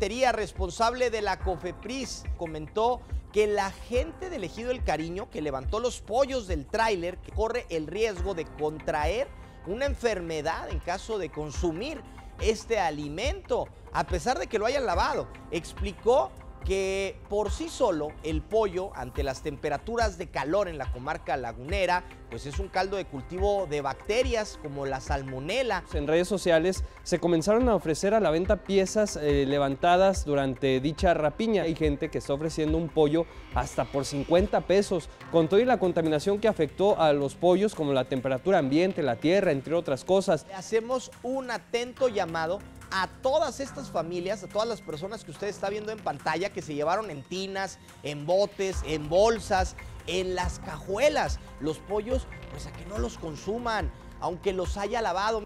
portería responsable de la Cofepris comentó que la gente del Ejido El Cariño que levantó los pollos del tráiler corre el riesgo de contraer una enfermedad en caso de consumir este alimento, a pesar de que lo hayan lavado. Explicó que por sí solo el pollo, ante las temperaturas de calor en la comarca lagunera, pues es un caldo de cultivo de bacterias como la salmonela. En redes sociales se comenzaron a ofrecer a la venta piezas levantadas durante dicha rapiña. Hay gente que está ofreciendo un pollo hasta por 50 pesos. Con todo y la contaminación que afectó a los pollos, como la temperatura ambiente, la tierra, entre otras cosas. Hacemos un atento llamado a todas estas familias, a todas las personas que usted está viendo en pantalla, que se llevaron en tinas, en botes, en bolsas, en las cajuelas los pollos, pues a que no los consuman, aunque los haya lavado.